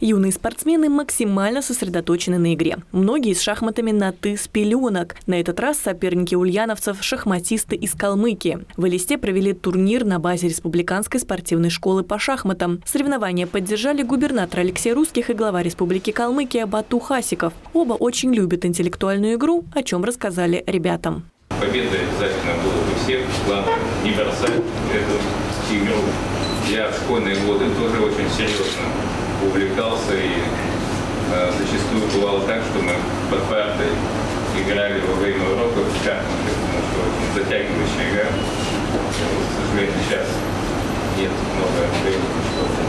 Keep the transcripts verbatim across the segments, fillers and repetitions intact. Юные спортсмены максимально сосредоточены на игре. Многие с шахматами на «ты» с пеленок. На этот раз соперники ульяновцев – шахматисты из Калмыкии. В Элисте провели турнир на базе Республиканской спортивной школы по шахматам. Соревнования поддержали губернатор Алексей Русских и глава Республики Калмыкия Бату Хасиков. Оба очень любят интеллектуальную игру, о чем рассказали ребятам. Победа обязательно была у всех. Главное, не бросать эту игру. Я в школьные годы тоже очень серьезно увлекался, и э, зачастую бывало так, что мы под партой играли во время уроков в шахматы, потому что очень затягивающая игра. К сожалению, сейчас нет много времени.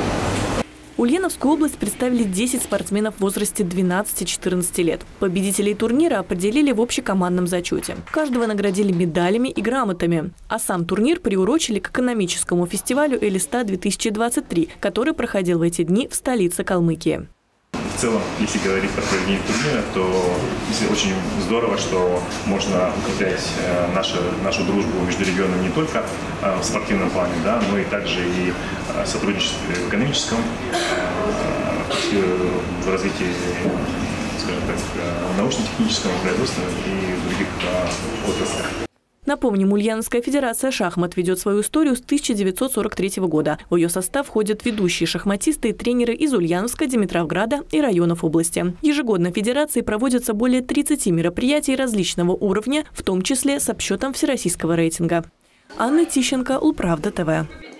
Ульяновскую область представили десять спортсменов в возрасте двенадцати-четырнадцати лет. Победителей турнира определили в общекомандном зачете. Каждого наградили медалями и грамотами. А сам турнир приурочили к экономическому фестивалю «Элиста-две тысячи двадцать три», который проходил в эти дни в столице Калмыкии. В целом, если говорить про проведение турнира, то очень здорово, что можно укреплять нашу, нашу дружбу между регионами не только в спортивном плане, да, но и также и сотрудничество в экономическом, в развитии, скажем так, научно-технического производства и в других отраслях. Напомним, Ульяновская федерация шахмат ведет свою историю с тысяча девятьсот сорок третьего года. В ее состав входят ведущие шахматисты и тренеры из Ульяновска, Димитровграда и районов области. Ежегодно в федерации проводятся более тридцати мероприятий различного уровня, в том числе с обсчетом всероссийского рейтинга. Анна Тищенко, УлПравда ТВ.